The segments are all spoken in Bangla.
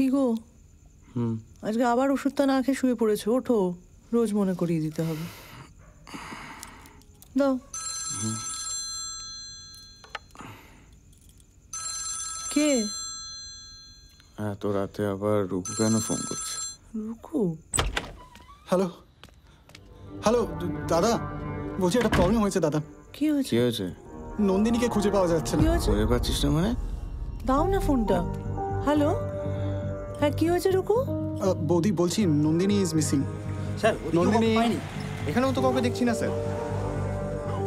কি গো, আজকে আবার ওষুধটা না খেয়ে শুয়ে পড়েছো? ওঠো, রোজ মনে করিয়ে দিতে হবে। দাও। কে এত রাতে আবার রুকু কেন ফোন করছে? রুকু? হ্যালো হ্যালো দাদা, বলছি একটা প্রবলেম হয়েছে দাদা। কি হয়েছে? কি হয়েছে? নন্দিনীকে খুঁজে পাওয়া যাচ্ছে না। খুঁজে পাচ্ছিস না মানে? দাও না ফোনটা। হ্যালো, হ্যাঁ কি হয়েছে রুকু? বৌদি বলছি Nandini is missing. Sir Nandini এখানেও তো কাউকে দেখছি না স্যার,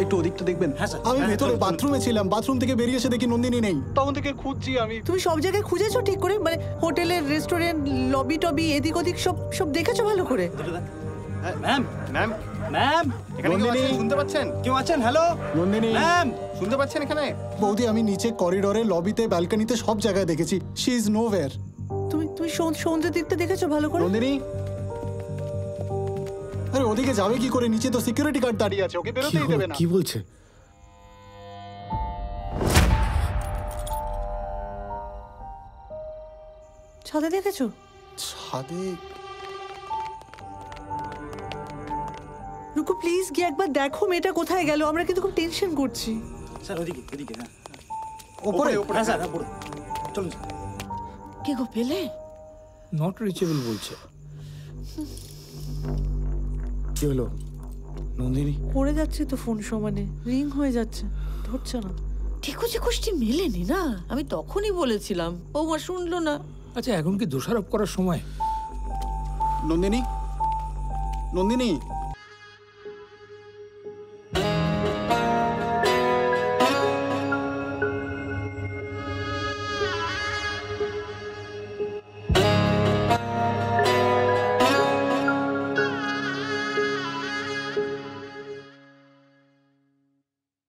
একটু ওদিকটা দেখবেন। হ্যাঁ স্যার, আমি ভেতরে বাথরুমে ছিলাম, বাথরুম থেকে বেরিয়ে এসে দেখি নন্দিনী নেই, তখন থেকে খুঁজছি আমি। তুমি সব জায়গায় খুঁজেছো ঠিক করে? মানে হোটেলের রেস্টুরেন্ট লবি টবি এদিক ওদিক সব সব দেখেছো ভালো করে? ম্যাম ম্যাম ম্যাম এখানে নন্দিনী শুনতে পাচ্ছেন? কেউ আছেন? হ্যালো নন্দিনী ম্যাম শুনতে পাচ্ছেন? এখানে বৌদি আমি নিচে করিডোরে লবিতে ব্যালকনিতে সব জায়গায় দেখেছি, শি ইজ নোওয়্যার। সন্ধ্যের দিকটা দেখেছো ভালো করে? নন্দিনী আরে ওদিকে যাবে কি করে? নিচে তো সিকিউরিটি গার্ড দাঁড়িয়ে আছে, ওকে বেরোতেই দেবে না। কি বলছে? ছাদে দেখেছো? ছাদে? রুকু প্লিজ গিয়ে একবার দেখো মেয়েটা কোথায় গেল, আমরা কিন্তু খুব টেনশন করছি। স্যার ওদিকে ওদিকে, হ্যাঁ ওপরে ওপরে, হ্যাঁ স্যার ওপরে। চলুন। কে গো পেলে? নট রিচেবল বলছে। কি হলো নন্দিনী? পড়ে যাচ্ছে তো ফোন, সমানে রিং হয়ে যাচ্ছে, ধরছে না। টিকু যে কুষ্টি মেলেনি না, আমি তখনই বলেছিলাম, ও মা শুনলো না। আচ্ছা এখন কি দোষারোপ করার সময়? নন্দিনী নন্দিনী